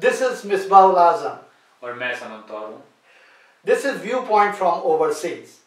This is Misbah Azam. और मैं समंतौर हूँ. This is Viewpoint from Overseas.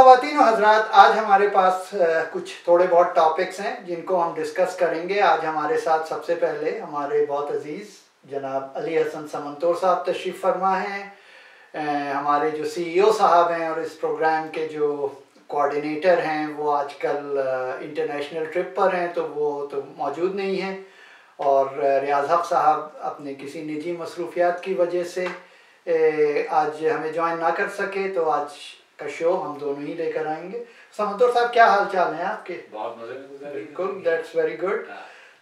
ख़वातीन और हज़रात, आज हमारे पास कुछ थोड़े बहुत टॉपिक्स हैं जिनको हम डिस्कस करेंगे. आज हमारे साथ सबसे पहले हमारे बहुत अज़ीज़ जनाब अली हसन समंतौर साहब तशरीफ़ फरमा हैं, हमारे जो CEO साहब हैं और इस प्रोग्राम के जो कोऑर्डिनेटर हैं वो आजकल इंटरनेशनल ट्रिप पर हैं तो वो तो मौजूद नहीं हैं, और रियाज़ साहब अपने किसी निजी मसरूफियात की वजह से आज हमें ज्वाइन ना कर सके, तो आज का शो हम दोनों ही लेकर आएंगे. समंतौर साहब, क्या हाल चाल हैं आपके? बहुत मज़े. बिल्कुल, दैट्स वेरी गुड.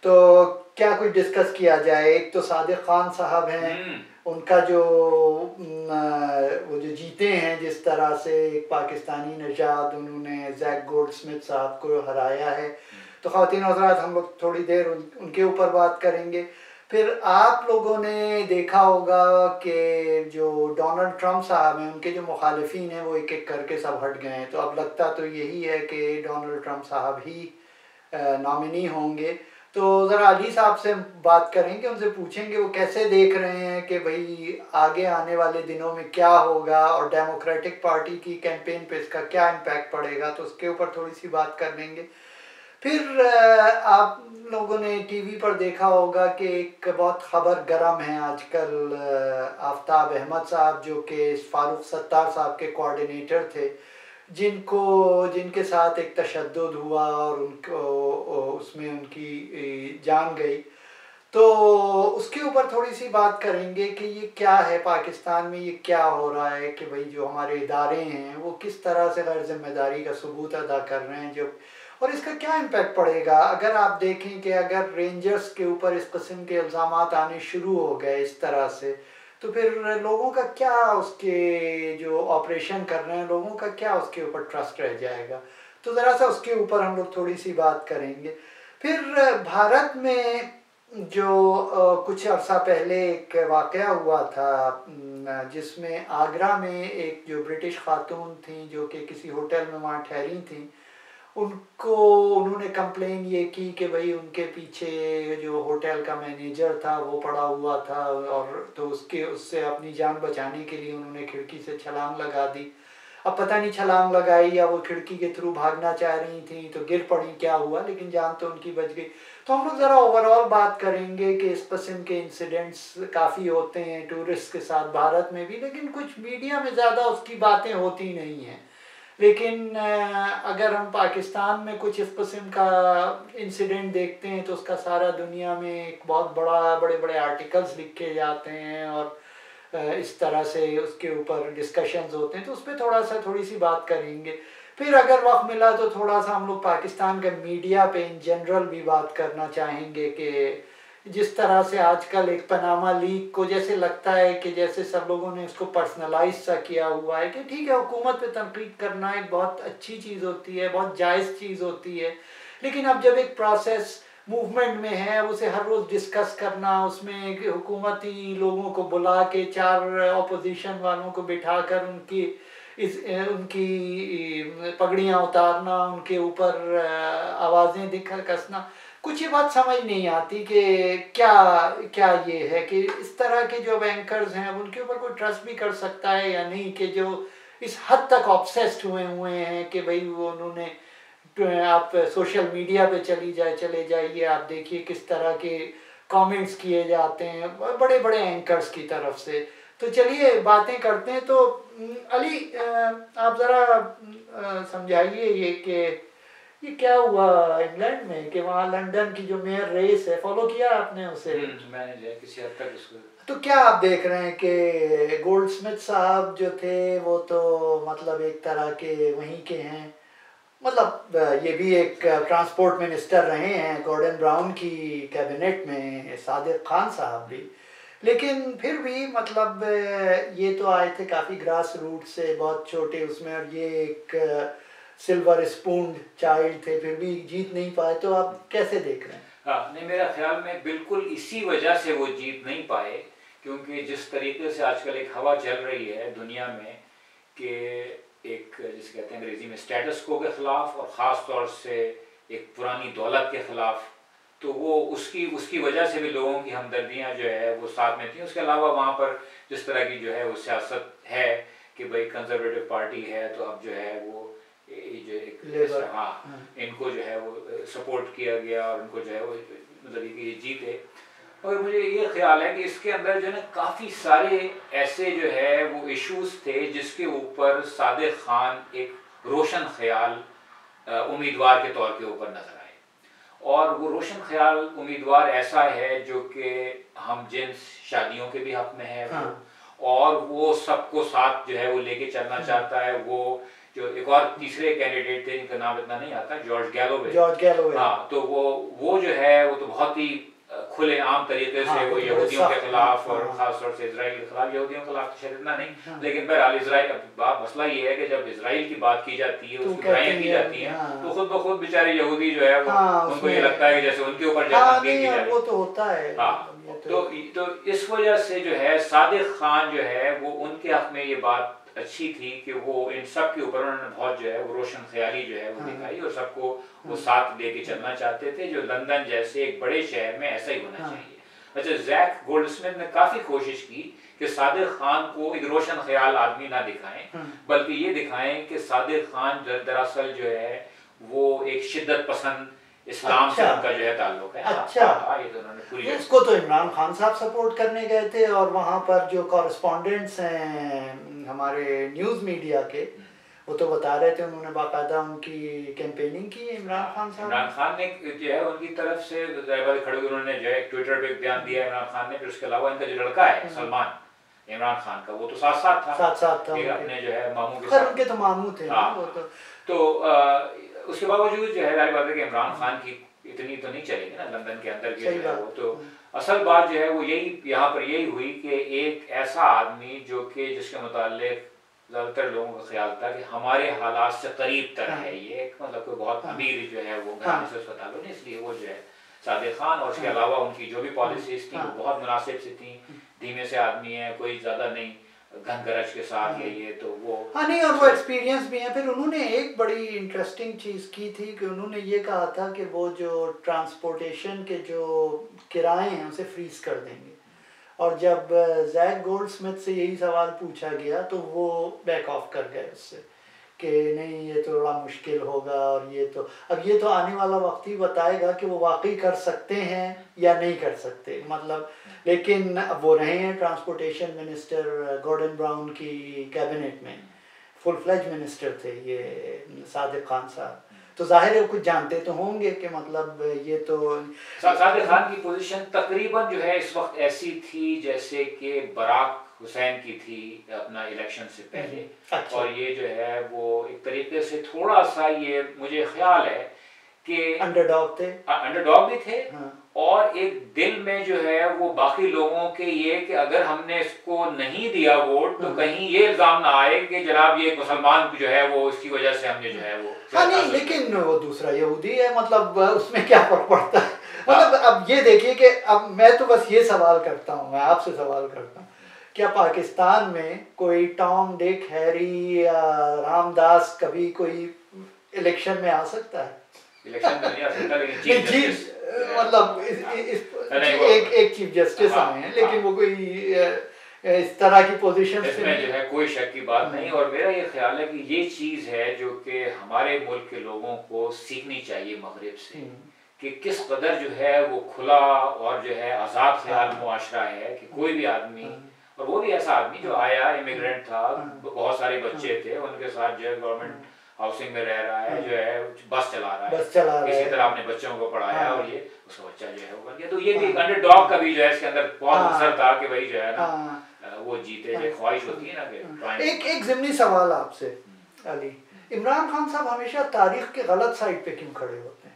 तो क्या कुछ डिस्कस किया जाए? एक तो सादिक खान साहब हैं, उनका जो वो जो जीते हैं जिस तरह से एक पाकिस्तानी निजात, उन्होंने जैक गोल्डस्मिथ साहब को हराया है, तो ख़वातीन और हज़रात हम लोग थोड़ी देर उनके ऊपर बात करेंगे. फिर आप लोगों ने देखा होगा कि जो डोनाल्ड ट्रंप साहब हैं उनके जो मुखालिफिन हैं वो एक एक करके सब हट गए हैं, तो अब लगता तो यही है कि डोनाल्ड ट्रंप साहब ही नॉमिनी होंगे. तो ज़रा अली साहब से बात करेंगे, उनसे पूछेंगे वो कैसे देख रहे हैं कि भाई आगे आने वाले दिनों में क्या होगा और डेमोक्रेटिक पार्टी की कैंपेन पे इसका क्या इम्पैक्ट पड़ेगा, तो उसके ऊपर थोड़ी सी बात कर लेंगे. फिर आप लोगों ने टीवी पर देखा होगा कि एक बहुत ख़बर गरम है आजकल, आफ्ताब अहमद साहब जो कि फारूक सत्तार साहब के कोऑर्डिनेटर थे, जिनके साथ एक तशद्दुद हुआ और उनको उसमें उनकी जान गई, तो उसके ऊपर थोड़ी सी बात करेंगे कि ये क्या है पाकिस्तान में, ये क्या हो रहा है कि भाई जो हमारे इदारे हैं वो किस तरह से गैर जिम्मेदारी का सबूत अदा कर रहे हैं जो, और इसका क्या इम्पैक्ट पड़ेगा. अगर आप देखें कि अगर रेंजर्स के ऊपर इस किस्म के इल्ज़ाम आने शुरू हो गए इस तरह से, तो फिर लोगों का क्या, उसके जो ऑपरेशन कर रहे हैं लोगों का क्या उसके ऊपर ट्रस्ट रह जाएगा, तो ज़रा सा उसके ऊपर हम लोग थोड़ी सी बात करेंगे. फिर भारत में जो कुछ अर्सा पहले एक वाक़या हुआ था जिसमें आगरा में एक जो ब्रिटिश खातून थी जो कि किसी होटल में वहाँ ठहरी थी, उन्होंने कंप्लेन ये की कि भाई उनके पीछे जो होटल का मैनेजर था वो पड़ा हुआ था, और तो उससे अपनी जान बचाने के लिए उन्होंने खिड़की से छलांग लगा दी. अब पता नहीं छलांग लगाई या वो खिड़की के थ्रू भागना चाह रही थी तो गिर पड़ी, क्या हुआ, लेकिन जान तो उनकी बच गई. तो हम लोग ज़रा ओवरऑल बात करेंगे कि इस किस्म के इंसिडेंट्स काफ़ी होते हैं टूरिस्ट के साथ भारत में भी, लेकिन कुछ मीडिया में ज़्यादा उसकी बातें होती नहीं हैं, लेकिन अगर हम पाकिस्तान में कुछ इस किस्म का इंसिडेंट देखते हैं तो उसका सारा दुनिया में एक बहुत बड़े आर्टिकल्स लिखे जाते हैं और इस तरह से उसके ऊपर डिस्कशंस होते हैं, तो उस पर थोड़ी सी बात करेंगे. फिर अगर वक्त मिला तो थोड़ा सा हम लोग पाकिस्तान के मीडिया पे इन जनरल भी बात करना चाहेंगे कि जिस तरह से आजकल एक पनामा लीग को जैसे लगता है कि जैसे सब लोगों ने उसको पर्सनलाइज सा किया हुआ है कि ठीक है हुकूमत पे तनकीद करना एक बहुत अच्छी चीज़ होती है, बहुत जायज़ चीज़ होती है, लेकिन अब जब एक प्रोसेस मूवमेंट में है उसे हर रोज़ डिस्कस करना, उसमें हुकूमती लोगों को बुला के 4 अपोजिशन वालों को बिठा कर उनकी पगड़ियाँ उतारना, उनके ऊपर आवाज़ें कसना, कुछ ये बात समझ नहीं आती कि क्या ये है कि इस तरह के जो एंकर्स हैं उनके ऊपर कोई ट्रस्ट भी कर सकता है या नहीं, कि जो इस हद तक ऑब्सेस्ड हुए हैं कि भाई वो उन्होंने आप सोशल मीडिया पे चले जाइए, आप देखिए किस तरह के कमेंट्स किए जाते हैं बड़े एंकर्स की तरफ से. तो चलिए बातें करते हैं. तो अली, आप ज़रा समझाइए ये क्या हुआ इंग्लैंड में कि वहाँ लंदन की जो मेयर रेस है, फॉलो किया आपने उसे? मैंने लिया किसी हद तक उसको. तो क्या आप देख रहे हैं कि गोल्डस्मिथ साहब जो थे वो तो मतलब एक तरह के वहीं के हैं, मतलब ये भी एक ट्रांसपोर्ट मिनिस्टर रहे हैं गॉर्डन ब्राउन की कैबिनेट में, सादिक खान साहब भी, लेकिन फिर भी मतलब ये तो आए थे काफ़ी ग्रास रूट से, बहुत छोटे उसमें, और ये एक सिल्वर स्पून चाइल्ड थे, फिर भी जीत नहीं पाए, तो आप कैसे देख रहे हैं? हाँ नहीं, मेरा ख्याल में बिल्कुल इसी वजह से वो जीत नहीं पाए, क्योंकि जिस तरीके से आजकल एक हवा चल रही है दुनिया में कि एक जिसे कहते हैं अंग्रेजी में स्टेटस को के ख़िलाफ़ और ख़ास तौर से एक पुरानी दौलत के ख़िलाफ़, तो वो उसकी वजह से भी लोगों की हमदर्दियाँ जो है वो साथ में थी। उसके अलावा वहाँ पर जिस तरह की जो है वो सियासत है कि भाई कंजर्वेटिव पार्टी है तो अब जो है वो जो एक हाँ इनको जो है वो सपोर्ट किया गया और इनको जो है वो मतलब कि ये जीते। और मुझे ये ख्याल है कि इसके अंदर जो है ना काफ़ी सारे ऐसे जो है वो इश्यूज थे जिसके ऊपर सादिक खान एक रोशन ख्याल उम्मीदवार के तौर के ऊपर नजर आए, और वो रोशन ख्याल उम्मीदवार ऐसा है जो कि हम जिन्स शादियों के भी हक में है हाँ। और वो सबको साथ जो है वो लेके चलना चाहता है। वो जो एक और तीसरे कैंडिडेट थे जिनका नाम इतना नहीं आता, जॉर्ज गैलोवे हाँ, तो वो जो है वो तो बहुत ही खुले आम तरीके से वो यहूदियों के खिलाफ और खासतौर से इसराइल के खिलाफ, यहूदियों के खिलाफ शायद इतना नहीं लेकिन बहरहाल इसराइल का मसला ये है कि जब इसराइल की बात की जाती है, उसकी बुराइयां की जाती हैं तो खुद ब खुद बेचारे यहूदी जो है उनको ये लगता है कि जैसे उनके ऊपर जाती है, वो तो होता है हाँ। तो इस वजह से जो है सादिक खान जो है वो उनके हक में ये बात अच्छी थी कि वो इन सब के ऊपर उन्होंने बहुत जो है वो रोशन ख्याली जो है वो दिखाई और सबको वो साथ लेके चलना चाहते थे, जो लंदन जैसे एक बड़े शहर में ऐसा ही होना चाहिए। अच्छा, जैक गोल्डस्मिथ ने काफी कोशिश की कि सादिक खान को एक रोशन ख्याल आदमी ना दिखाएं, बल्कि ये दिखाएं कि सादिक खान दरअसल जो है वो एक शिद्दत पसंद इस्लाम से उनका जो है ताल्लुक है। अच्छा, ये दोनों ने पूरी इसको तो इमरान खान साहब सपोर्ट करने गए थे, और वहाँ पर जो कॉरेस्पॉन्डेंट्स हैं हमारे न्यूज़ मीडिया के वो तो बता रहे थे उन्होंने बाकायदा उनकी कैंपेनिंग की इमरान खान साहब। इमरान खान ने जो है उनकी तरफ से खड़े उन्होंने जो है ट्विटर पे एक बयान दिया इमरान खान ने। फिर उसके अलावा इनका जो लड़का है सलमान इमरान खान का, वो तो साथ साथ था अपने जो है मामू के साथ, उनके तो मामू थे हाँ। वो तो उसके बावजूद जो है जाहिर बात है कि इमरान खान की इतनी तो नहीं चलेगी ना लंदन के अंदर की जो है वो। तो असल बात जो है वो यही यहाँ पर यही हुई कि एक ऐसा आदमी जो कि जिसके मुतालिक ज़्यादातर लोगों का ख्याल था कि हमारे हालात से करीब तक है, ये मतलब कोई बहुत अमीर जो है वो घराने से उसका ताल्लुक नहीं, इसलिए वो जो है सादिक खान। और उसके अलावा उनकी जो भी पॉलिसीज थी वो बहुत मुनासिब से थी, धीमे से आदमी है, कोई ज़्यादा नहीं घन गरज के साथ ये तो वो हाँ नहीं, और वो एक्सपीरियंस भी है। फिर उन्होंने एक बड़ी इंटरेस्टिंग चीज़ की थी कि उन्होंने ये कहा था कि वो जो ट्रांसपोर्टेशन के जो किराए हैं उसे फ्रीज कर देंगे, और जब जैक गोल्डस्मिथ से यही सवाल पूछा गया तो वो बैक ऑफ कर गए उससे कि नहीं ये तो बड़ा मुश्किल होगा, और ये तो अब ये तो आने वाला वक्त ही बताएगा कि वो वाकई कर सकते हैं या नहीं कर सकते। मतलब लेकिन अब वो रहे हैं ट्रांसपोर्टेशन मिनिस्टर गॉर्डन ब्राउन की कैबिनेट में, फुल फ्लेज मिनिस्टर थे ये सादिक खान साहब, तो जाहिर है कुछ जानते तो होंगे कि मतलब ये तो सादिक खान की पोजीशन तकरीबन जो है इस वक्त ऐसी थी जैसे कि बराक हुसैन की थी अपना इलेक्शन से पहले। अच्छा। और ये जो है वो एक तरीके से थोड़ा सा ये मुझे ख्याल है कि अंडरडॉग भी थे हाँ। और एक दिल में जो है वो बाकी लोगों के ये कि अगर हमने इसको नहीं दिया वोट तो कहीं ये इल्जाम ना आए कि जनाब ये मुसलमान जो है वो इसकी वजह से हमने जो है वो हाँ नहीं, लेकिन वो दूसरा यहूदी है, मतलब उसमें क्या फर्क पड़ता है। मतलब अब ये देखिए कि अब मैं तो बस ये सवाल करता हूँ, मैं आपसे सवाल करता हूँ, क्या पाकिस्तान में कोई टॉम डिक हैरी या रामदास कभी कोई इलेक्शन में आ सकता है? इलेक्शन में नहीं आ सकता, लेकिन चीफ मतलब एक चीफ जस्टिस आए हैं, लेकिन वो कोई इस तरह की पोजीशन इसमें जो है कोई शक की बात नहीं। और मेरा ये ख्याल है कि ये चीज़ है जो कि हमारे मुल्क के लोगों को सीखनी चाहिए मगरिब से कि किस कदर जो है वो खुला और जो है आज़ाद ख्याल मुआशरा है कि कोई भी आदमी, और वो भी ऐसा आदमी जो आया इमिग्रेंट था, बहुत सारे बच्चे थे उनके साथ जो है गवर्नमेंट हाउसिंग में रह रहा है, जो है बस चला रहा है किसी तरह अपने बच्चों को पढ़ाया हाँ। और ये उसका बच्चा जो है वो बन गया, तो ये भी अंडरडॉग का भी जो है इसके अंदर बहुत असर था कि भाई जो है ना वो जीते जो ख्वाहिश होती है ना। एक ज़िम्नी सवाल आपसे अली, इमरान खान साहब हमेशा तारीख के गलत साइड पे क्यों खड़े होते हैं?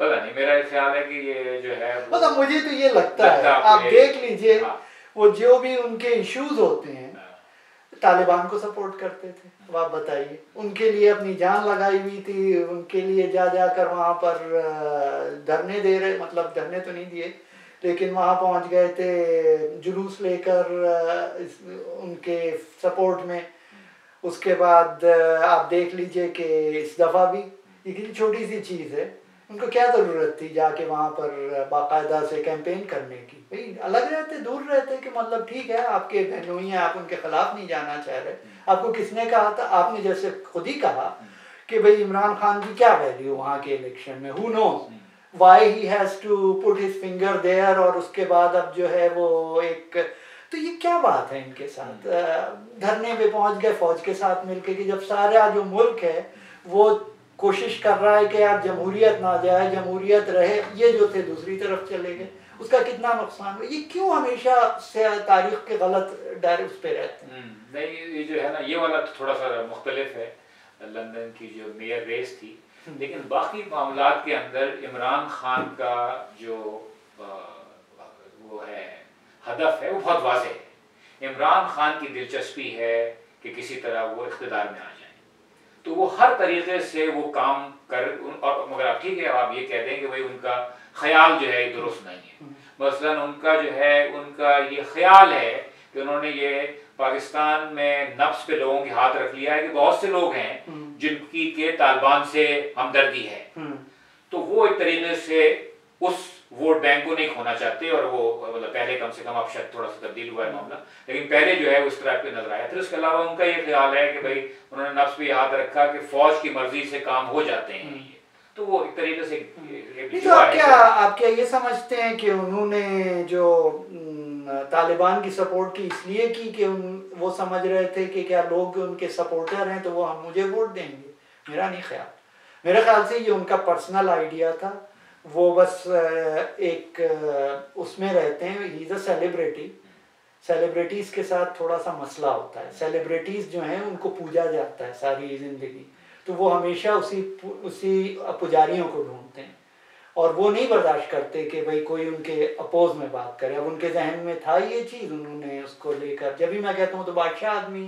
पता नहीं, मेरा ख्याल है कि ये जो है मतलब मुझे तो ये लगता है आप देख लीजिए वो जो भी उनके इश्यूज होते हैं तालिबान को सपोर्ट करते थे। अब आप बताइए, उनके लिए अपनी जान लगाई हुई थी, उनके लिए जा जाकर वहाँ पर धरने दे रहे, मतलब धरने तो नहीं दिए लेकिन वहाँ पहुँच गए थे जुलूस लेकर उनके सपोर्ट में। उसके बाद आप देख लीजिए कि इस दफ़ा भी ये कितनी छोटी सी चीज़ है, उनको क्या ज़रूरत थी जाके वहाँ पर बाकायदा से कैंपेन करने की। भाई अलग रहते, दूर रहते कि मतलब ठीक है आपके बहनोई हैं, आप उनके ख़िलाफ़ नहीं जाना चाह रहे। आपको किसने कहा था? आपने जैसे खुद ही कहा कि भाई इमरान खान की क्या वैल्यू वहाँ के इलेक्शन में, who knows why he has to put his finger there. और उसके बाद अब जो है वो एक तो ये क्या बात है इनके साथ, धरने पर पहुँच गए फ़ौज के साथ मिल के कि जब सारा जो मुल्क है वो कोशिश कर रहा है कि आप जमहूरियत ना जाए, जमहूरियत रहे, ये जो थे दूसरी तरफ चले गए, उसका कितना नुकसान हुआ। ये क्यों हमेशा से तारीख के गलत डायरे उस पर रहते हैं? नहीं, ये जो है ना ये वाला तो थोड़ा सा मुख्तलिफ है, लंदन की जो मेयर रेस थी, लेकिन बाकी मामलों के अंदर इमरान खान का जो वो है हदफ है वो बहुत वाज़ेह है। इमरान खान की दिलचस्पी है कि किसी तरह वो इख्तिदार में आ जाए, तो वो हर तरीके से वो काम कर और मगर आप ठीक है आप ये कहते हैं कि भाई उनका ख्याल जो है दुरुस्त नहीं है। मसलन उनका जो है उनका ये ख्याल है कि उन्होंने ये पाकिस्तान में नफ्स पे लोगों के हाथ रख लिया है कि बहुत से लोग हैं जिनकी के तालिबान से हमदर्दी है, तो वो एक तरीके से उस वोट बैंक को नहीं खोना चाहते। और वो मतलब पहले कम से कम अब शायद थोड़ा सा तब्दील हुआ है मामला, लेकिन पहले जो है उस तरह पे नजर आया। फिर उसके अलावा उनका ये ख्याल है कि भाई उन्होंने नफ्स भी याद रखा कि फौज की मर्जी से काम हो जाते हैं, तो वो एक तरीके से एक तो आप क्या ये समझते हैं कि उन्होंने जो तालिबान की सपोर्ट की इसलिए कि वो समझ रहे थे कि क्या लोग उनके सपोर्टर हैं तो वो हम मुझे वोट देंगे? मेरा नहीं ख्याल, मेरे ख्याल से ये उनका पर्सनल आइडिया था। वो बस एक उसमें रहते हैं, he is a celebrity, celebrities के साथ थोड़ा सा मसला होता है। सेलिब्रिटीज़ जो हैं उनको पूजा जाता है सारी ज़िंदगी, तो वो हमेशा उसी पुजारियों को ढूंढते हैं और वो नहीं बर्दाश्त करते कि भाई कोई उनके अपोज में बात करे। अब उनके जहन में था ये चीज़, उन्होंने उसको लेकर जब भी मैं कहता हूँ तो बादशाह आदमी,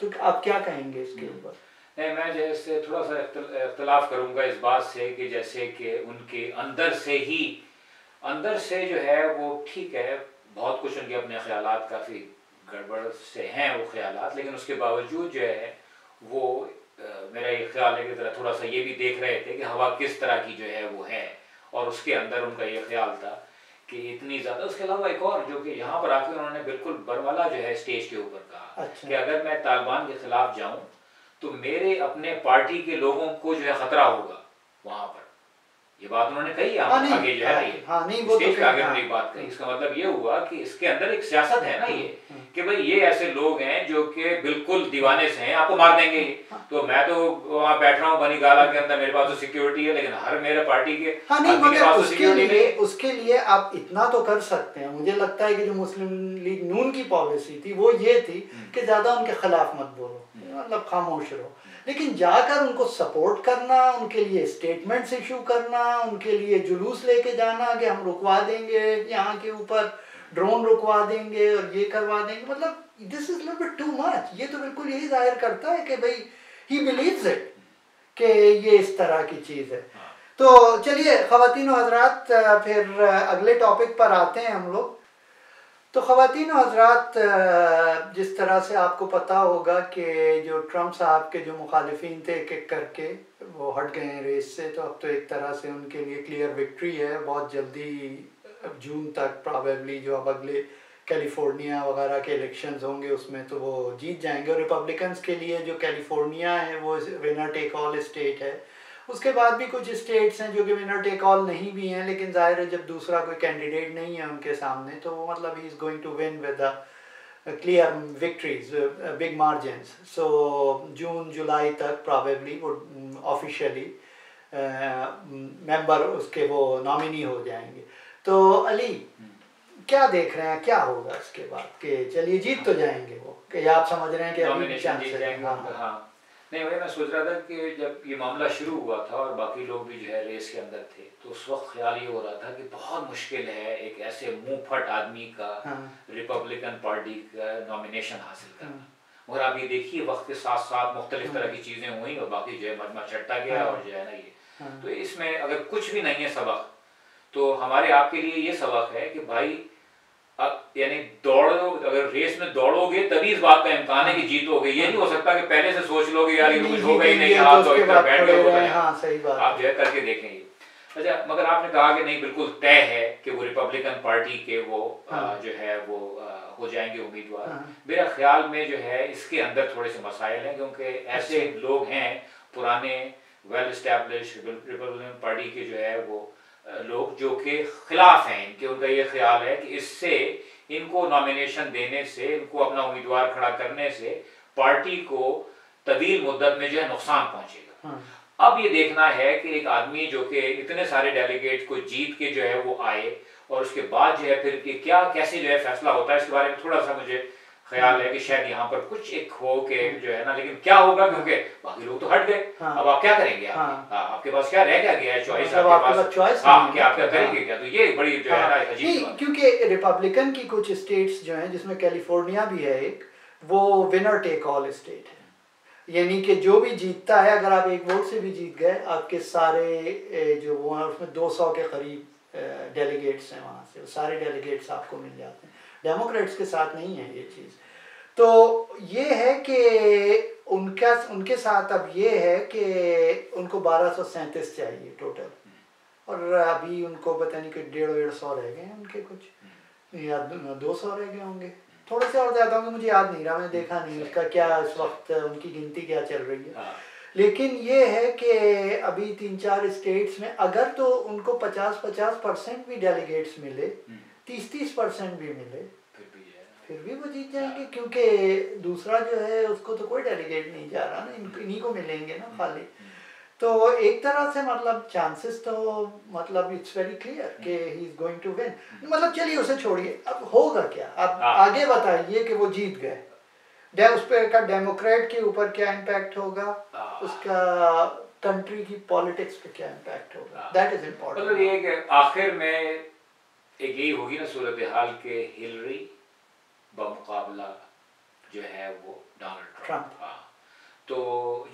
तो आप क्या कहेंगे इसके ऊपर? मैं जैसे थोड़ा सा इख्तलाफ करूँगा इस बात से कि जैसे कि उनके अंदर से जो है वो ठीक है बहुत कुछ उनके अपने ख्यालात काफ़ी गड़बड़ से हैं वो ख्यालात, लेकिन उसके बावजूद जो है वो मेरा ये ख्याल है कि थोड़ा सा ये भी देख रहे थे कि हवा किस तरह की जो है वो है, और उसके अंदर उनका ये ख्याल था कि इतनी ज़्यादा। उसके अलावा एक और जो कि यहाँ पर आके उन्होंने बिल्कुल बरवाला जो है स्टेज के ऊपर कहा कि अगर मैं तालिबान के ख़िलाफ़ जाऊँ तो मेरे अपने पार्टी के लोगों को जो है खतरा होगा वहां पर। ये बात उन्होंने कही आगे जो है नहीं बात कही, इसका मतलब ये हुआ कि इसके अंदर एक सियासत है ना ये कि भाई ये ऐसे लोग हैं जो कि बिल्कुल दीवाने से हैं, आपको मार देंगे। तो मैं तो वहाँ बैठ रहा हूँ बनी गाला के अंदर, मेरे पास तो सिक्योरिटी है, लेकिन हर मेरे पार्टी के उसके लिए आप इतना तो कर सकते हैं। मुझे लगता है कि जो मुस्लिम लीग नून की पॉलिसी थी वो ये थी कि ज्यादा उनके खिलाफ मत बोलो, मतलब खामोश रहो, लेकिन जाकर उनको सपोर्ट करना, उनके लिए स्टेटमेंट्स इशू करना, उनके लिए जुलूस लेके जाना कि हम रुकवा देंगे, यहाँ के ऊपर ड्रोन रुकवा देंगे और ये करवा देंगे, मतलब this is little bit too much. ये तो बिल्कुल यही जाहिर करता है कि भाई ही बिलीव्स इट कि ये इस तरह की चीज़ है। तो चलिए ख़वातीन और हज़रात फिर अगले टॉपिक पर आते हैं हम लोग। तो ख़वातीन और हज़रात, जिस तरह से आपको पता होगा कि जो ट्रम्प साहब के जो मुखालिफिन थे एक एक करके वो हट गए हैं रेस से, तो अब तो एक तरह से उनके लिए क्लियर विक्ट्री है। बहुत जल्दी अब जून तक प्रॉबेबली जो अब अगले कैलिफोर्निया वगैरह के इलेक्शंस होंगे उसमें तो वो जीत जाएंगे। और रिपब्लिकन्स के लिए जो कैलिफोर्निया है वो विनर टेक ऑल स्टेट है, उसके बाद भी कुछ स्टेट्स हैं जो कि विनर टेक ऑल नहीं भी हैं, लेकिन ज़ाहिर है जब दूसरा कोई कैंडिडेट नहीं है उनके सामने तो वो मतलब he is going to win with clear victories big margins. So June July तक प्रॉबेबली वो ऑफिशियली मेंबर उसके वो नॉमिनी हो जाएंगे। तो अली क्या देख रहे हैं क्या होगा इसके बाद के? चलिए जीत तो जाएंगे वो, कि आप समझ रहे हैं कि अभी चांस है। नहीं भाई, मैं सोच रहा था कि जब ये मामला शुरू हुआ था और बाकी लोग भी जो है रेस के अंदर थे, तो उस वक्त ख्याल ये हो रहा था कि बहुत मुश्किल है एक ऐसे मुंह फट आदमी का रिपब्लिकन पार्टी का नॉमिनेशन हासिल करना। मगर आप ये देखिए वक्त के साथ साथ मुख्तलिफ तरह की चीज़ें हुई और बाकी जो है मजमा छटा गया और जो है ना ये, तो इसमें अगर कुछ भी नहीं है सबक तो हमारे आपके लिए ये सबक है कि भाई यानी दौड़ो, अगर रेस में दौड़ोगे तभी इस बात का इम्कान है कि जीतोगे। ये नहीं हो सकता कि पहले से सोच लोगे यार ये कुछ होगा ही नहीं, आप तो इधर बैठ गए, आप जो है करके देखेंगे। अच्छा, मगर आपने कहा कि नहीं बिल्कुल तय है कि वो रिपब्लिकन पार्टी के वो जो है वो हो जाएंगे उम्मीदवार। मेरा ख्याल में जो है इसके अंदर थोड़े से मसाइल हैं, क्योंकि ऐसे लोग हैं पुराने वेल एस्टैब्लिश रिपब्लिकन पार्टी के जो है वो लोग जो के खिलाफ हैं इनके। उनका ये ख्याल है कि इससे इनको नॉमिनेशन देने से, इनको अपना उम्मीदवार खड़ा करने से पार्टी को तवील मुद्दत में जो है नुकसान पहुंचेगा। अब ये देखना है कि एक आदमी जो कि इतने सारे डेलीगेट को जीत के जो है वो आए और उसके बाद जो है फिर ये क्या कैसे जो है फैसला होता है, इसके बारे में थोड़ा सा मुझे ख्याल है कि शायद यहाँ पर कुछ एक हो के जो है ना, लेकिन क्या होगा क्योंकि बाकी लोग तो हट गए। अब आप क्या करेंगे, आपके पास क्या रह गया है चॉइस, आपके करेंगे क्या? तो ये बड़ी जो है ना अजीब, क्योंकि रिपब्लिकन की कुछ स्टेट्स जो हैं जिसमें कैलिफोर्निया भी है एक, वो विनर टेक ऑल स्टेट है, यानी कि जो भी जीतता है अगर आप एक वोट से भी जीत गए आपके सारे जो वो हैं उसमें 200 के करीब डेलीगेट्स हैं, वहाँ से सारे डेलीगेट्स आपको मिल जाते हैं। डेमोक्रेट्स के साथ नहीं है ये चीज़, तो ये है कि उनका उनके साथ अब ये है कि उनको 1237 चाहिए टोटल और अभी उनको पता नहीं कि 150-150 रह गए हैं उनके, कुछ या 200 रह गए होंगे, थोड़े से और ज़्यादा होंगे, मुझे याद नहीं रहा, मैंने देखा नहीं उसका क्या इस वक्त उनकी गिनती क्या चल रही है। लेकिन ये है कि अभी 3-4 स्टेट्स में अगर तो उनको 50-50% भी डेलीगेट्स मिले, 30-30% भी मिले, फिर भी वो जीत जाएंगे, क्योंकि दूसरा जो है उसको तो कोई डेलीगेट नहीं जा रहा ना, इन्हीं को मिलेंगे ना खाली। तो एक तरह से मतलब चांसेस तो मतलब इट्स वेरी क्लियर कि he is going to win. मतलब चलिए उसे छोड़िए, अब होगा क्या, अब आगे बताइए कि वो जीत गए, उस पर का डेमोक्रेट के ऊपर क्या इम्पैक्ट होगा, उसका कंट्री की पॉलिटिक्स पे क्या इम्पैक्ट होगा, दैट इज इम्पोर्टेंट। आखिर में एक यही होगी ना सूरत हाल के हिलरी बमुकाबला जो है वो डोनाल्ड ट्रंप। हाँ, तो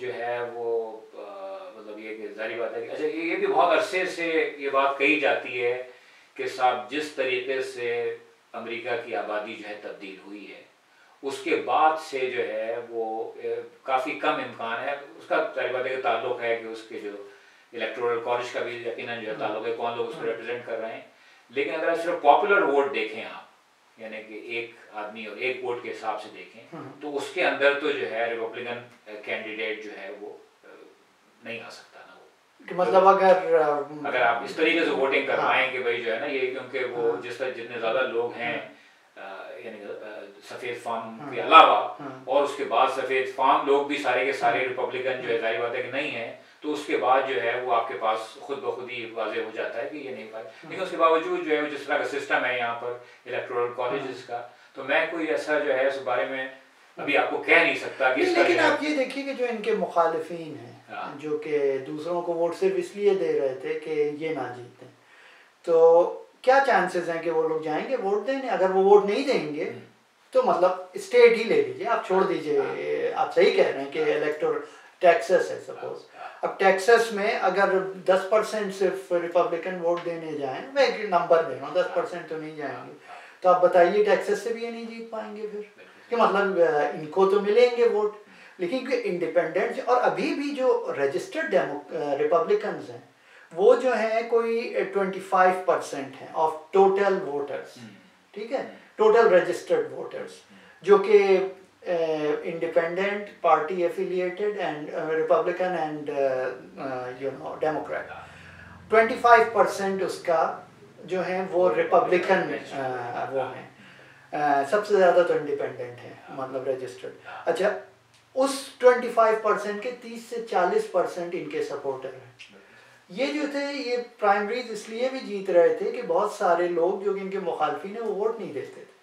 जो है वो मतलब ये कि जारी बात है कि अच्छा ये भी बहुत अरसे से ये बात कही जाती है कि साहब जिस तरीके से अमेरिका की आबादी जो है तब्दील हुई है उसके बाद से जो है वो काफ़ी कम इम्कान है, उसका जारी बात है कि ताल्लुक़ है कि उसके जो इलेक्टोरल कॉलेज का भी यकीनन जो है ताल्लुक़ है कौन लोग उसको रिप्रेजेंट कर रहे हैं। लेकिन अगर आप सिर्फ पॉपुलर वोट देखें आप, यानी कि एक आदमी और एक वोट के हिसाब से देखें, तो उसके अंदर तो जो है रिपब्लिकन कैंडिडेट जो है वो नहीं आ सकता ना वो, कि मतलब अगर आप इस तरीके से वोटिंग करवाएं कि भाई जो है ना ये, क्योंकि वो जिस तरह जितने ज़्यादा लोग हैं यानी सफ़ेद फार्म के अलावा और उसके बाद सफ़ेद फार्म लोग भी सारे के सारे रिपब्लिकन जो है जाहिर बात है कि नहीं है, तो उसके बाद जो है वो आपके पास खुद ब खुद ही वाजे हो जाता है कि ये नहीं पाए। लेकिन उसके बावजूद जो है वो जिस तरह का सिस्टम है यहाँ पर इलेक्टोरल कॉलेजेस का, तो मैं कोई ऐसा जो है उस बारे में अभी आपको कह नहीं सकता कि लेकिन आप ये देखिए कि जो इनके मुखालिफिन हैं जो कि दूसरों को वोट सिर्फ इसलिए दे रहे थे कि ये ना जीतें, तो क्या चांसेस हैं कि वो लोग जाएंगे वोट देने? अगर वो वोट नहीं देंगे तो मतलब स्टेट ही ले लीजिए आप, छोड़ दीजिए, आप सही कह रहे हैं कि इलेक्टोरल टेक्सास है सपोज, अब टेक्सास में अगर 10% सिर्फ रिपब्लिकन वोट देने जाएं, मैं एक नंबर दे रहा हूँ, 10% तो नहीं जाएंगे, तो आप बताइए टेक्सास से भी ये नहीं जीत पाएंगे फिर, कि मतलब इनको तो मिलेंगे वोट, लेकिन इंडिपेंडेंट और अभी भी जो रजिस्टर्ड रिपब्लिकन हैं वो जो है कोई 25% हैं ऑफ टोटल वोटर्स, ठीक है, टोटल रजिस्टर्ड वोटर्स, जो कि independent party affiliated and Republican and you know Democrat, 25% उसका जो है वो Republican वो हैं, सबसे ज़्यादा तो independent हैं मतलब registered। अच्छा, उस 25% के 30 से 40% इनके supporter हैं। ये जो थे ये primaries इसलिए भी जीत रहे थे कि बहुत सारे लोग जो कि इनके मुखालफिन हैं वो वोट नहीं देते थे।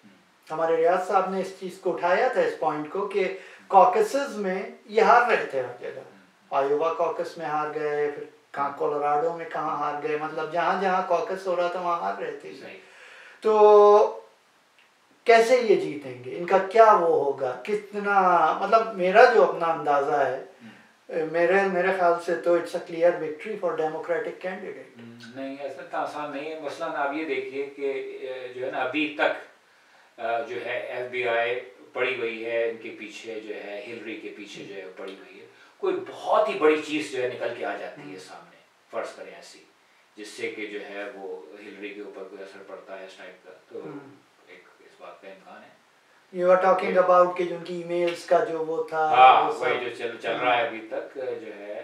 हमारे रियाज साहब ने इस चीज़ को उठाया था, इस पॉइंट को, कि कॉकसस में ये हार रहे थे हर जगह, आयोवा कॉकस में हार गए, फिर कहाँ कोलोराडो में कहाँ हार गए, मतलब जहाँ जहाँ कॉकस हो रहा था वहाँ हार रहे थे। तो कैसे ये जीतेंगे, इनका क्या वो होगा, कितना, मतलब मेरा जो अपना अंदाज़ा है, मेरे ख्याल से तो it's a clear victory for democratic candidate. नहीं, ऐसा इतना आसान नहीं है। मसलन आप ये देखिए कि जो है ना अभी तक जो है FBI पड़ी हुई है इनके पीछे, जो है हिलरी के पीछे जो है पड़ी हुई है। कोई बहुत ही बड़ी चीज़ जो है निकल के आ जाती है सामने, फर्ज करें ऐसी, जिससे कि जो है वो हिलरी के ऊपर कोई असर पड़ता है इस टाइप का, तो एक इस बात का इम्कान है। यू आर टॉकिंग अबाउट कि उनकी ईमेल्स का जो वो था, हाँ वही जो चल रहा है अभी तक जो है,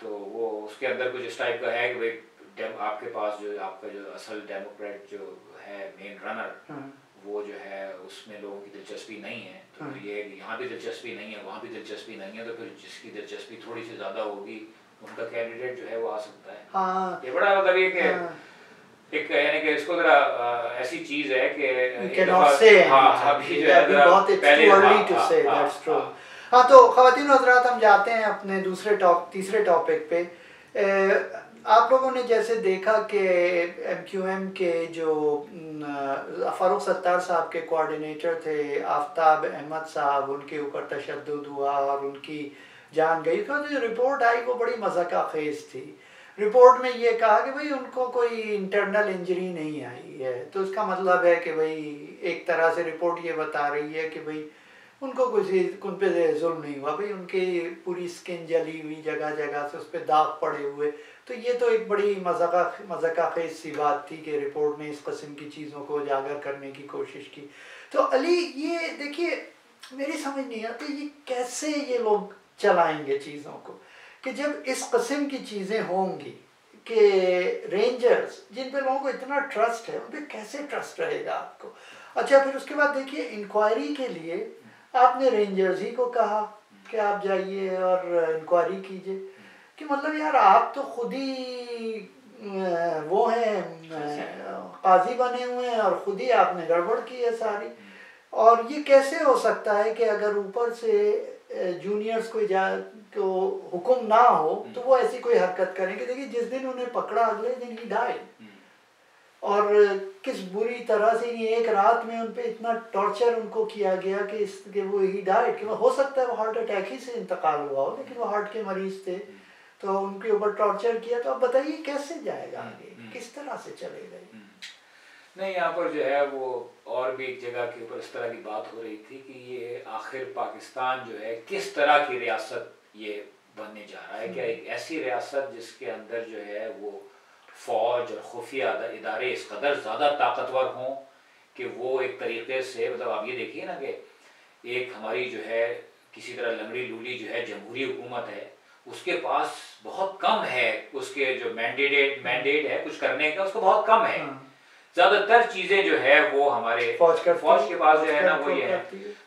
तो वो उसके अंदर कुछ इस टाइप का है कि भाई आपके पास जो आपका जो असल डेमोक्रेट जो है मेन रनर, वो जो है उसमें लोगों की दिलचस्पी नहीं है, तो ये यहाँ भी दिलचस्पी नहीं है, वहाँ भी दिलचस्पी नहीं है, तो फिर जिसकी दिलचस्पी थोड़ी सी ज़्यादा होगी उनका कैंडिडेट जो है वो आ सकता है। हाँ, ये बड़ा मतलब ये एक यानी कि इसको जरा ऐसी चीज़ है कि अभी जो है। हाँ, तो ख़वातीन और हज़रात, हम जाते हैं अपने दूसरे तीसरे टॉपिक पे। आप लोगों ने जैसे देखा कि MQM के जो फारूक सत्तार साहब के कोऑर्डिनेटर थे, आफ्ताब अहमद साहब, उनके ऊपर तशद्दुद हुआ और उनकी जान गई। तो जो रिपोर्ट आई वो बड़ी मज़ाक़ाखेज़ थी। रिपोर्ट में ये कहा कि भाई उनको कोई इंटरनल इंजरी नहीं आई है, तो इसका मतलब है कि भाई एक तरह से रिपोर्ट ये बता रही है कि भाई उनको उन पे जुल्म नहीं हुआ, भाई उनकी पूरी स्किन जली हुई जगह जगह से, उस पर दाग पड़े हुए। तो ये तो एक बड़ी मज़ाक़ाखेज़ सी बात थी कि रिपोर्ट ने इस किस्म की चीज़ों को उजागर करने की कोशिश की। तो अली, ये देखिए मेरी समझ नहीं आती ये कैसे ये लोग चलाएंगे चीज़ों को, कि जब इस किस्म की चीज़ें होंगी कि रेंजर्स जिन पे लोगों को इतना ट्रस्ट है, उन पे कैसे ट्रस्ट रहेगा आपको। अच्छा, फिर उसके बाद देखिए इंक्वायरी के लिए आपने रेंजर्स ही को कहा कि आप जाइए और इंक्वायरी कीजिए, कि मतलब यार आप तो खुद ही वो हैं, काजी बने हुए हैं और ख़ुद ही आपने गड़बड़ की है सारी। और ये कैसे हो सकता है कि अगर ऊपर से जूनियर्स को हुक्म ना हो तो वो ऐसी कोई हरकत करेंगे। देखिए जिस दिन उन्हें पकड़ा अगले दिन ही ढाई, और किस बुरी तरह से एक रात में उन पे इतना टॉर्चर उनको किया गया कि वो ही डाइट, कि हो सकता है वो हार्ट अटैक ही से इंतकाल हुआ हो, लेकिन वो हार्ट के मरीज थे तो उनके ऊपर टॉर्चर किया। तो आप बताइए कैसे जाएगा आगे, किस तरह से चलेगा। नहीं, यहाँ पर जो है वो और भी एक जगह के ऊपर इस तरह की बात हो रही थी कि ये आखिर पाकिस्तान जो है किस तरह की रियासत ये बनने जा रहा है, क्या एक ऐसी रियासत जिसके अंदर जो है वो फौज और खुफिया इदारे इस कदर ज़्यादा ताकतवर हों कि वो एक तरीके से, मतलब आप ये देखिए ना कि एक हमारी जो है किसी तरह लंगड़ी लूली जो है जमहूरी हुकूमत है, उसके पास बहुत कम है, उसके जो मैंडेट है कुछ करने का उसको बहुत कम है, ज़्यादातर चीज़ें जो है वो हमारे फौज के पास जो है ना वो ये है।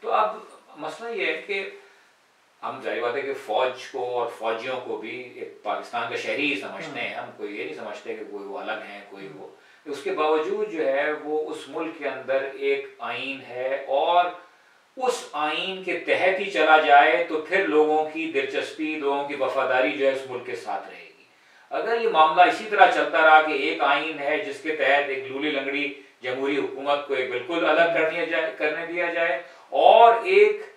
तो अब मसला ये है कि हम जाहिर बात है कि फौज को और फौजियों को भी एक पाकिस्तान का शहरी ही समझते हैं हम, कोई ये नहीं समझते कि कोई वो अलग हैं कोई वो। उसके बावजूद जो है वो उस मुल्क के अंदर एक आइन है और उस आइन के तहत ही चला जाए तो फिर लोगों की दिलचस्पी, लोगों की वफादारी जो है उस मुल्क के साथ रहेगी। अगर ये मामला इसी तरह चलता रहा कि एक आइन है जिसके तहत एक लूली लंगड़ी जमहूरी हुकूमत को एक बिल्कुल अलग करने दिया जाए और एक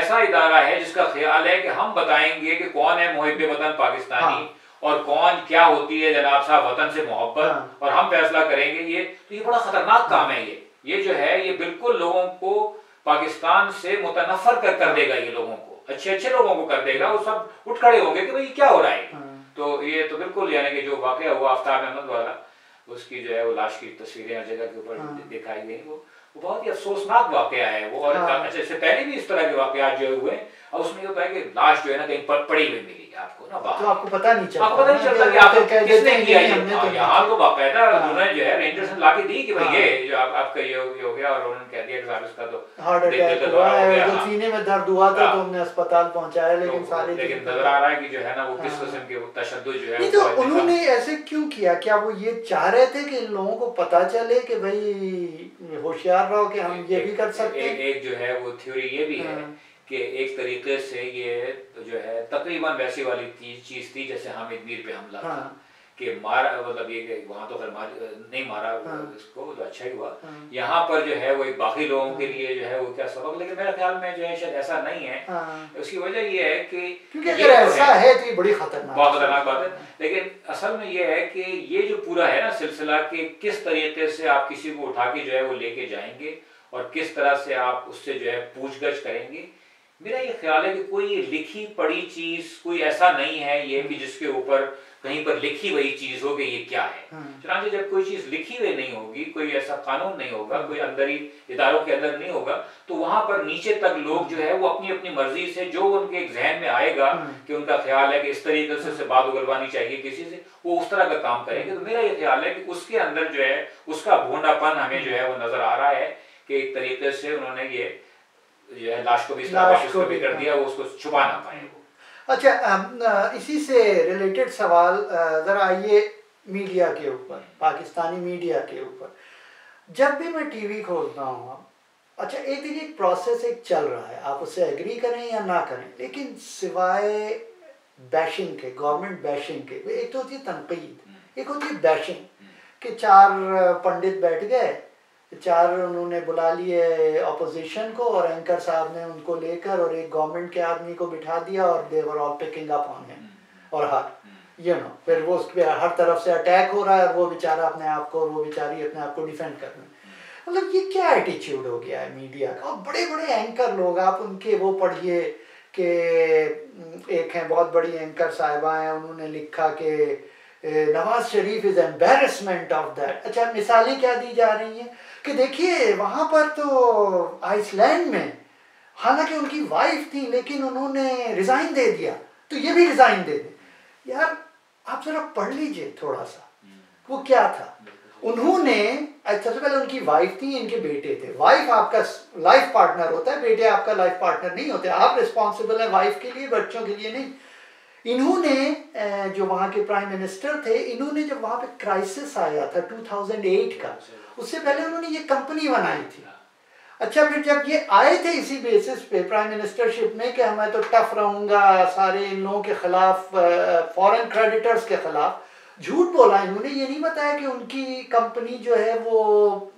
ऐसा इदारा है जिसका ख्याल है कि हम बताएंगे कि कौन है मुहिब्बे वतन पाकिस्तानी, हाँ। और कौन क्या होती है जनाब साहब वतन से मोहब्बत, हाँ। और हम फैसला करेंगे ये, तो ये बड़ा खतरनाक काम है। ये जो है ये बिल्कुल लोगों को पाकिस्तान से मुतनफर कर देगा, ये लोगों को अच्छे लोगों को कर देगा, वो सब उठ खड़े होंगे कि भाई क्या हो रहा है। तो ये तो बिल्कुल यानी कि जो वाकया हुआ आफ्ताब अहमद वाला, उसकी जो है वो लाश की तस्वीरें हर जगह के ऊपर दिखाई गई, वो बहुत ही अफसोसनाक वाकया है वो। और अच्छा, इससे पहले भी इस तरह के वाकयात जो हुए, और उसमें ये होता है कि लाश जो है ना कहीं पड़ी हुई मिली आपको ना, तो आपको पता नहीं चलता, आपको पता नहीं चलता कि आपको किसने किया ये। यहाँ तो बाकायदा उन्होंने जो है रेंजर्स ने लाके दी कि भाई ये जो आपका ये हो गया, और उन्होंने कह दिया कि साहब इसका तो हार्ट अटैक हुआ है, जो सीने में दर्द हुआ था तो हमने अस्पताल पहुंचाया, लेकिन सारे लेकिन नजर आ रहा है कि जो है ना वो किस किस्म के तशद्दुद जो है। तो उन्होंने ऐसे क्यों किया, क्या वो ये चाह रहे थे कि लोगों को पता चले कि भाई होशियार रहो कि हम ये भी कर सकते हैं। एक जो है वो थ्योरी ये भी है कि एक तरीके से ये जो है तकरीबन वैसी वाली चीज़ थी जैसे हामिद मीर पे हमला था कि मारा, मतलब ये वहाँ तो नहीं मारा इसको, तो अच्छा ही हुआ। यहाँ पर जो है वो बाकी लोगों के लिए जो है वो क्या सबक, लेकिन मेरे ख्याल में जो है शायद ऐसा नहीं है। उसकी वजह ये है कि क्योंकि अगर ऐसा है तो ये बड़ी खतरनाक बात है, लेकिन असल में ये है कि ये जो पूरा है ना सिलसिला कि किस तरीके से आप किसी को उठा के जो है वो लेके जाएंगे और किस तरह से आप उससे जो है पूछगछ करेंगे, मेरा ये ख्याल है कि कोई लिखी पड़ी चीज कोई ऐसा नहीं है ये कि जिसके ऊपर कहीं पर लिखी हुई चीज हो कि ये क्या है। चुनांचे जब कोई चीज लिखी हुई नहीं होगी, कोई ऐसा कानून नहीं होगा, कोई अंदर ही इदारों के अंदर नहीं होगा, तो वहां पर नीचे तक लोग जो है वो अपनी अपनी मर्जी से जो उनके एक जहन में आएगा कि उनका ख्याल है कि इस तरीके से बात उगलवानी चाहिए किसी से, वो उस तरह का काम करेंगे। तो मेरा ये ख्याल है कि उसके अंदर जो है उसका भोंडापन हमें जो है वो नजर आ रहा है कि एक तरीके से उन्होंने ये जो है लाश को भी कर दिया, वो उसको छुपा ना पाए। अच्छा, इसी से रिलेटेड सवाल ज़रा आइए मीडिया के ऊपर, पाकिस्तानी मीडिया के ऊपर। जब भी मैं टीवी खोलता हूँ, अच्छा एक दिन एक प्रोसेस एक चल रहा है, आप उससे एग्री करें या ना करें, लेकिन सिवाय बैशिंग के, गवर्नमेंट बैशिंग के, एक तो होती है तनकीद, एक होती है बैशिंग कि चार पंडित बैठ गए, चार उन्होंने बुला लिए अपोजिशन को और एंकर साहब ने उनको लेकर और एक गवर्नमेंट के आदमी को बिठा दिया और they were all picking up on him और हर यू नो, फिर वो उस पर हर तरफ से अटैक हो रहा है और वो बेचारा अपने आप को, वो बेचारी अपने आप को डिफेंड करना। मतलब ये क्या एटीट्यूड हो गया है मीडिया का। और बड़े बड़े एंकर लोग, आप उनके वो पढ़िए कि एक हैं बहुत बड़ी एंकर साहिबा हैं, उन्होंने लिखा कि Nawaz Sharif is embarrassment of that. अच्छा मिसालें क्या दी जा रही हैं कि देखिए वहाँ पर तो आइसलैंड में हालांकि उनकी वाइफ थी लेकिन उन्होंने रिज़ाइन दे दिया तो ये भी रिज़ाइन दे दे। यार आप जरा पढ़ लीजिए थोड़ा सा वो क्या था। उन्होंने सबसे पहले उनकी वाइफ थी, इनके बेटे थे। वाइफ आपका लाइफ पार्टनर होता है, बेटे आपका लाइफ पार्टनर नहीं होते। आप रिस्पॉन्सिबल हैं वाइफ के लिए, बच्चों के लिए नहीं। इन्होंने जो वहाँ के प्राइम मिनिस्टर थे, इन्होंने जब वहाँ पे क्राइसिस आया था 2008 का, उससे पहले उन्होंने ये कंपनी बनाई थी। अच्छा फिर जब ये आए थे इसी बेसिस पे प्राइम मिनिस्टरशिप में कि मैं तो टफ रहूँगा सारे इन लोगों के खिलाफ, फॉरेन क्रेडिटर्स के खिलाफ, झूठ बोला इन्होंने। ये नहीं बताया कि उनकी कंपनी जो है वो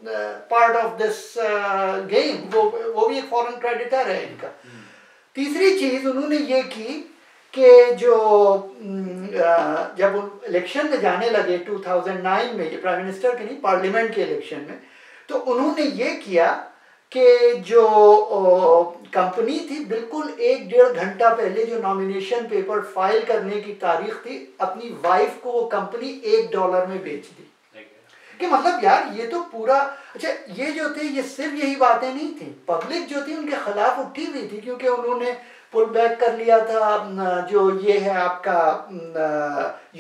पार्ट ऑफ दिस गेम, वो भी एक फॉरेन क्रेडिटर है इनका। तीसरी चीज़ उन्होंने ये की कि जो जब इलेक्शन में जाने लगे 2009 में, ये प्राइम मिनिस्टर के नहीं पार्लियामेंट के इलेक्शन में, तो उन्होंने ये किया कि जो कंपनी थी बिल्कुल एक डेढ़ घंटा पहले जो नॉमिनेशन पेपर फाइल करने की तारीख थी, अपनी वाइफ को वो कंपनी $1 में बेच दी। कि मतलब यार ये तो पूरा, अच्छा ये जो थे ये सिर्फ यही बातें नहीं थी, पब्लिक जो थी उनके खिलाफ उठी हुई थी क्योंकि उन्होंने पुल बैक कर लिया था जो ये है आपका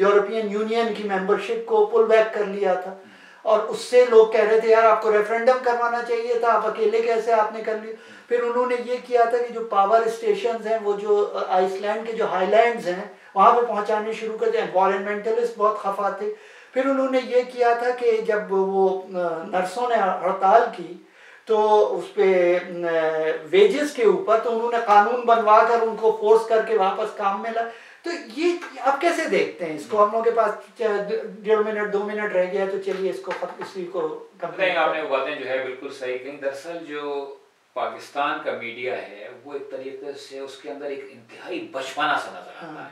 यूरोपियन यूनियन की मेंबरशिप को पुल बैक कर लिया था। और उससे लोग कह रहे थे यार आपको रेफरेंडम करवाना चाहिए था, आप अकेले कैसे आपने कर लिया। फिर उन्होंने ये किया था कि जो पावर स्टेशंस हैं वो जो आइसलैंड के जो हाईलैंड्स हैं वहाँ पर पहुँचाने शुरू कर दिया। एनवायरमेंटलिस्ट बहुत खफा थे। फिर उन्होंने ये किया था कि जब वो नर्सों ने हड़ताल की तो उस पर वेजेस के ऊपर, तो उन्होंने कानून बनवा कर उनको फोर्स करके वापस काम में ला। तो ये आप कैसे देखते हैं इसको? हम लोग के पास 1.5 मिनट 2 मिनट रह गया तो चलिए इसको इसी को नहीं, आपने वो बातें जो है बिल्कुल सही कहीं। दरअसल जो पाकिस्तान का मीडिया है वो एक तरीके से उसके अंदर एक इंतहाई बचपना सा नजर आता है।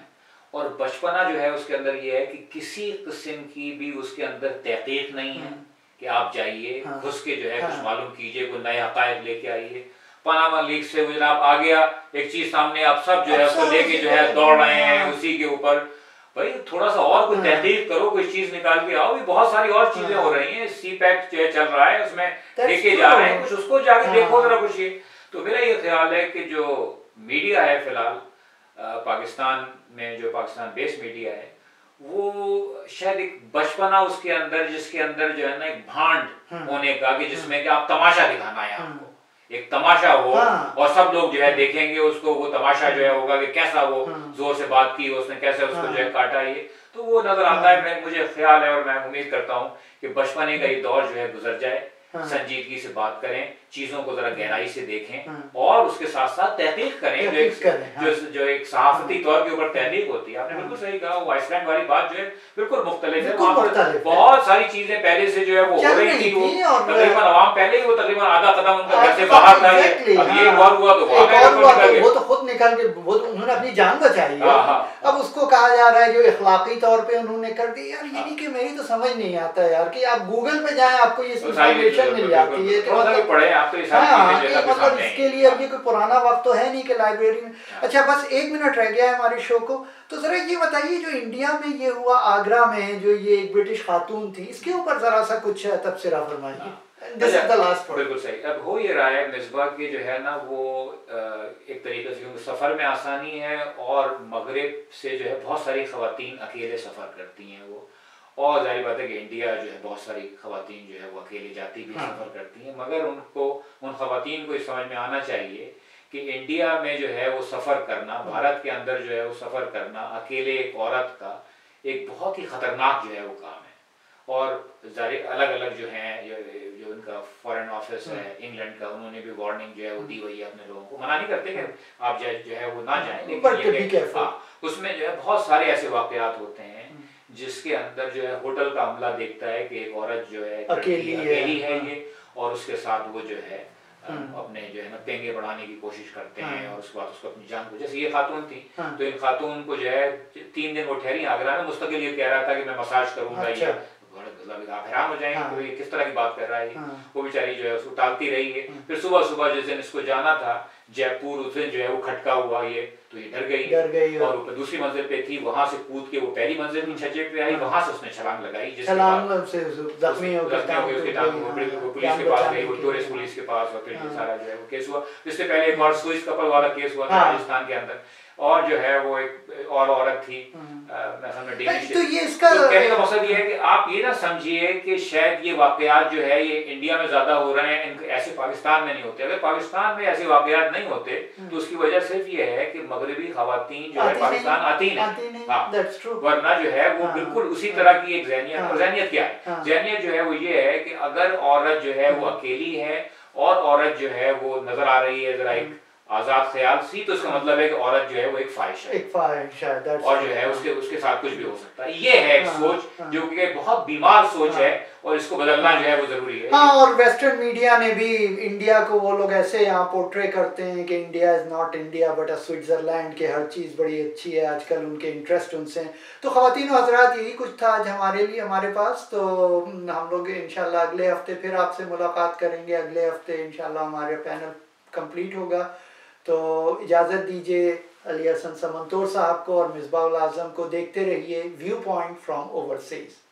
और बचपना जो है उसके अंदर ये है कि किसी किस्म की भी उसके अंदर तहकीक नहीं है कि आप जाइए घुस के जो है कुछ मालूम कीजिए, कोई नए हक़ायक़ लेके आइए। पनामा लीग से जनाब आ गया एक चीज सामने, आप सब जो है उसको लेके जो है दौड़ रहे हैं उसी के ऊपर। भाई थोड़ा सा और कोई तहकीक करो, कोई चीज निकाल के आओ। भी बहुत सारी और चीजें हो रही हैं, सी पैक जो है चल रहा है उसमें लेके जा रहे हैं कुछ, उसको जाके देखो जरा कुछ। ये तो मेरा ये ख्याल है कि जो मीडिया है फिलहाल पाकिस्तान में, जो पाकिस्तान बेस्ड मीडिया है, वो शायद एक बचपना उसके अंदर जिसके अंदर जो है ना एक भांड होने का कि जिसमें कि आप तमाशा दिखाना है, आपको एक तमाशा हो और सब लोग जो है देखेंगे उसको, वो तमाशा जो है होगा कि कैसा वो जोर से बात की, उसने कैसे उसको जो है काटा। ये तो वो नजर आता है। मैं मुझे ख्याल है और मैं उम्मीद करता हूँ कि बचपने का ये दौर जो है गुजर जाए, संजीदगी से बात करें, चीजों को जरा गहराई से देखें और उसके साथ साथ तहकीक करें, जो एक सहाफती तौर के ऊपर तहकीक होती है। आपने बिल्कुल सही कहा, वो आइसलैंड वाली बात जो है बिल्कुल मुख्तलिफ है। वहाँ पर बहुत सारी चीजें पहले से जो है वो हो रही थी, वो तकरीबन आवाम पहले ही वो तकरीबन आधा कदम उनका घर से बाहर था। ये और हुआ तो वो तो खुद निकल के उन्होंने अपनी जान बचाई, अब उसको कहा जा रहा है जो इखलाकी तौर पे उन्होंने कर दी। यार यानी कि मेरी तो समझ नहीं आता यार कि आप गूगल पे जाएं आपको ये इंफॉर्मेशन मिल जाती है कि मतलब पढ़े आप तो ये सारी चीजें, मतलब इसके लिए अभी कोई पुराना वक्त तो है नहीं कि लाइब्रेरी में। अच्छा बस 1 मिनट रह गया है हमारे शो को, तो जरा ये बताइए जो इंडिया में ये हुआ, आगरा में जो ये एक ब्रिटिश खातून थी, इसके ऊपर जरा सा कुछ तबसरा फरमाइए। बिल्कुल सही, अब हो ये रहा है मिसबाह के जो है ना वो एक तरीके से सफ़र में आसानी है और मगरिब से जो है बहुत सारी ख़वातीन अकेले सफ़र करती हैं वो, और जाहिर बात है कि इंडिया जो है बहुत सारी ख़वातीन जो है वो अकेले जाती भी सफ़र करती हैं, मगर उनको उन ख़वातीन को इस समझ में आना चाहिए कि इंडिया में जो है वो सफ़र करना, भारत के अंदर जो है वो सफ़र करना अकेले एक औरत का एक बहुत ही ख़तरनाक जो है वो काम है। और अलग अलग जो हैं जो उनका फॉरेन ऑफिस है इंग्लैंड का, उन्होंने भी वार्निंग जो है वो दी हुई है अपने लोगों को, मना नहीं करते कि आप जो है वो ना जाएं, लेकिन उसमें जो है बहुत सारे ऐसे वाकयात होते हैं जिसके अंदर जो है होटल का अमला देखता है कि एक औरत जो है अकेली है ये, और उसके साथ वो जो है अपने जो है ना पेंगे बढ़ाने की कोशिश करते हैं और उसके बाद उसको अपनी जान को, जैसे ये खातून थी तो इन खातून को जो है 3 दिन वो ठहरी आगरा में, मुस्तकिल ये कह रहा था कि मैं मसाज करूंगा, ये आप हैरान हो जाएंगे तो ये किस तरह की बात कर रहा है। वो बेचारी जो है उसको टालती रही है, फिर सुबह जिस दिन इसको जाना था जयपुर उस दिन जो है वो खटका हुआ ये, तो ये डर गई और ऊपर दूसरी मंजिल पे थी, वहां से कूद के वो पहली मंजिल की छज्जे पे आई, वहां से उसने छलांग लगाई, जिसके बाद से जख्मी हो गया, पुलिस के पास गई, वो टूरिस्ट पुलिस के पास, और फिर ये सारा जो है वो केस हुआ। इससे पहले एक और स्विस कपल वाला केस हुआ था राजस्थान के अंदर, और जो है वो एक और औरत थी तो ये इसका तो कहने का मकसद ये है कि आप ये ना समझिए कि शायद ये वाकयात जो है ये इंडिया में ज्यादा हो रहे हैं, ऐसे पाकिस्तान में नहीं होते। अगर पाकिस्तान में ऐसे वाकयात नहीं होते तो उसकी वजह सिर्फ ये है कि मगरबी खवातीन जो है पाकिस्तान आती नहीं, वरना जो है वो बिल्कुल उसी तरह की एक जहनियत। और जहनियत क्या है? जहनियत जो है वो ये है कि अगर औरत जो है वो अकेली है और औरत जो है वो नजर आ रही है जरा एक आजाद ख्याल सी, तो इसका मतलब है कि औरत जो है वो एक ख्वाहिश है और जो है उसके साथ कुछ भी हो सकता है। ये है एक सोच जो कि बहुत बीमार सोच है और इसको बदलना जो है वो जरूरी है। हाँ, और वेस्टर्न मीडिया ने भी इंडिया को वो लोग ऐसे यहाँ पोर्ट्रे करते हैं कि India is not India but a Switzerland, के हर चीज़ बड़ी अच्छी है, आजकल उनके इंटरेस्ट उनसे हैं। तो ख़वातीन और हज़रात यही कुछ था आज हमारे लिए, हमारे पास। तो हम लोग इंशाल्लाह अगले हफ्ते फिर आपसे मुलाकात करेंगे, अगले हफ्ते इंशाल्लाह हमारे पैनल कम्प्लीट होगा। तो इजाज़त दीजिए अली हसन समंतौर साहब को और मिसबाह आज़म को। देखते रहिए व्यू पॉइंट फ्रॉम ओवरसीज़।